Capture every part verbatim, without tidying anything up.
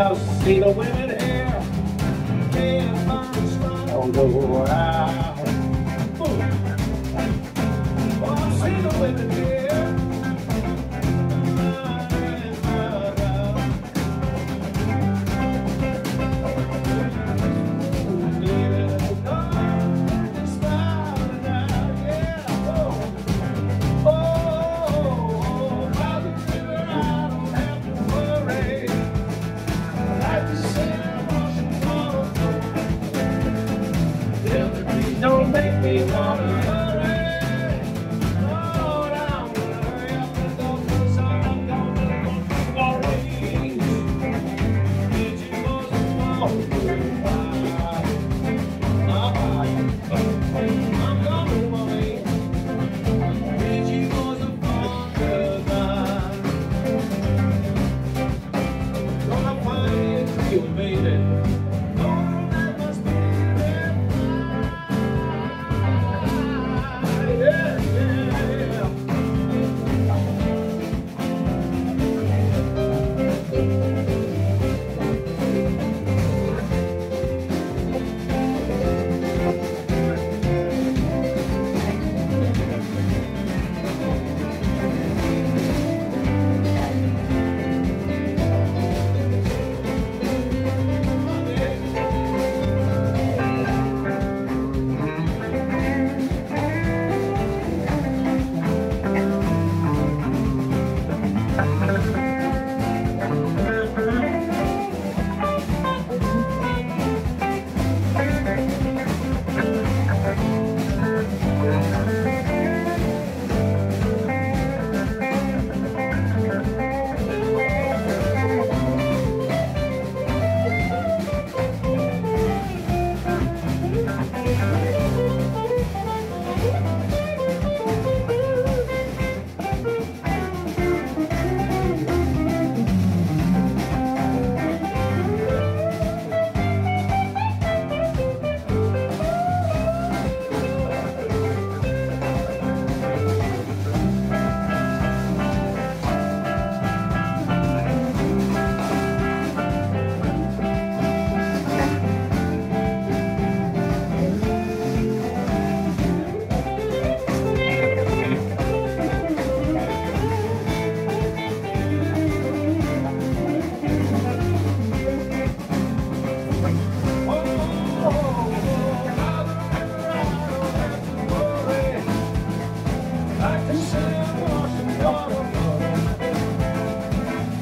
got see the women here, can't find a spot on the road. Oh, see the women here, can't find a spot on the yeah. Oh, oh, by the river I don't have to worry. Don't make me want to hurry. Oh, I'm gonna hurry up and don't feel sorry. I'm gonna worry. Did you want to fall? I'm gonna worry. Did you want to fall? Goodbye. Gonna find you, baby.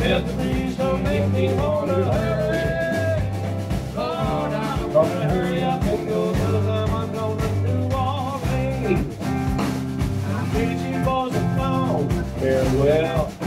If the breeze don't make me wanna hurry, Lord, I'm gonna hurry up and go to the time I'm going to New Orleans. I need you boys to phone. Farewell.